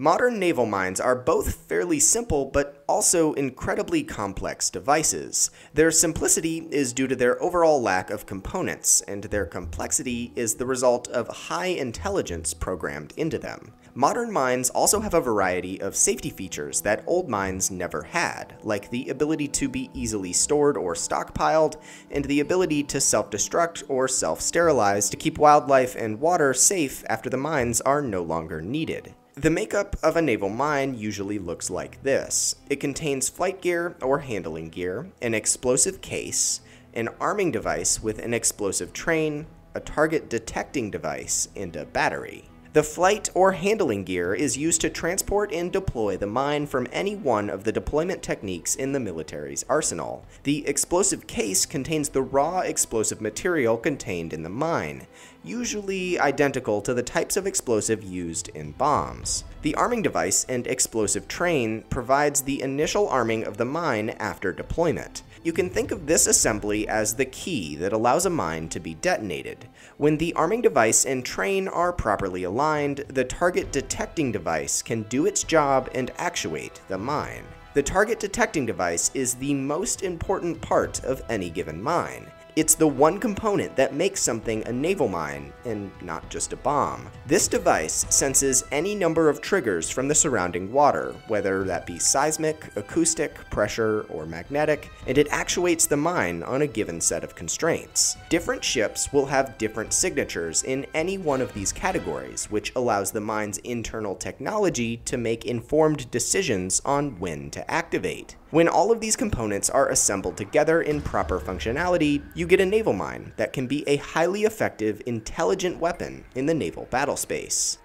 Modern naval mines are both fairly simple but also incredibly complex devices. Their simplicity is due to their overall lack of components, and their complexity is the result of high intelligence programmed into them. Modern mines also have a variety of safety features that old mines never had, like the ability to be easily stored or stockpiled, and the ability to self-destruct or self-sterilize to keep wildlife and water safe after the mines are no longer needed. The makeup of a naval mine usually looks like this. It contains flight gear or handling gear, an explosive case, an arming device with an explosive train, a target detecting device, and a battery. The flight or handling gear is used to transport and deploy the mine from any one of the deployment techniques in the military's arsenal. The explosive case contains the raw explosive material contained in the mine, usually identical to the types of explosive used in bombs. The arming device and explosive train provides the initial arming of the mine after deployment. You can think of this assembly as the key that allows a mine to be detonated. When the arming device and train are properly aligned, the target detecting device can do its job and actuate the mine. The target detecting device is the most important part of any given mine. It's the one component that makes something a naval mine, and not just a bomb. This device senses any number of triggers from the surrounding water, whether that be seismic, acoustic, pressure, or magnetic, and it actuates the mine on a given set of constraints. Different ships will have different signatures in any one of these categories, which allows the mine's internal technology to make informed decisions on when to activate. When all of these components are assembled together in proper functionality, you get a naval mine that can be a highly effective, intelligent weapon in the naval battle space.